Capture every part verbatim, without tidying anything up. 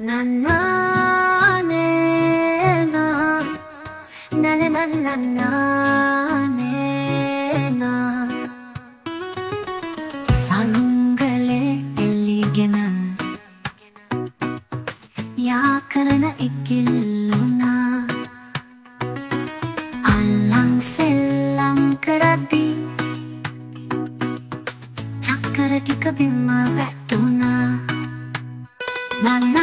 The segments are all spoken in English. na na ne na na na na na na ne na sanungale eligena yakarana ikkilluna allang sellam karaddi chakkara tika bimma vattuna na na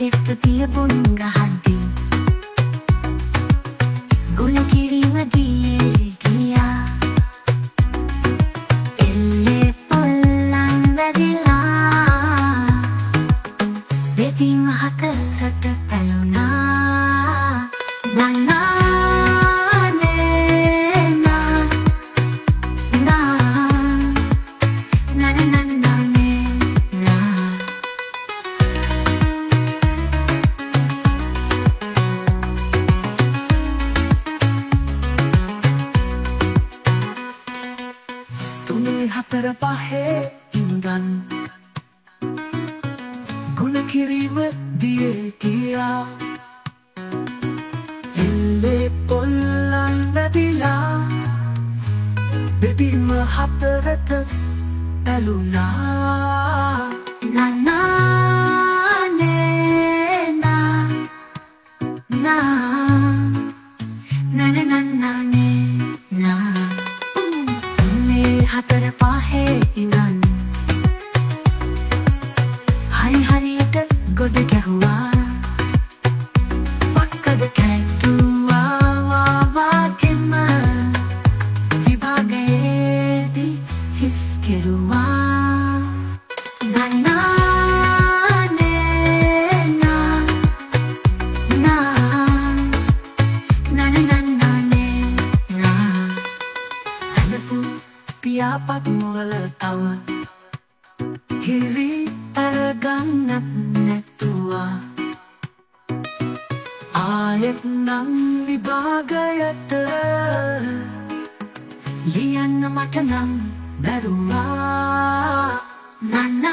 Kettiya bunga handi gula kiri madiye kiya elle pollan vadila beti mahaka hata paluna nana Hatara pahe indan guna kirima diye kiya elle pollan vadila baby ma hatara aluna nana ne na na na na na ne na hatar pahe inan hari hari tak god kahwa pakkad kaitu wa wa wa kema vibhage di hiskeruwa nana ne na na na na na ne na hanapu Piyapat mugal tawa Hiri targanat netuwa Ayat nang libagayat Liyan mata nang darua Nana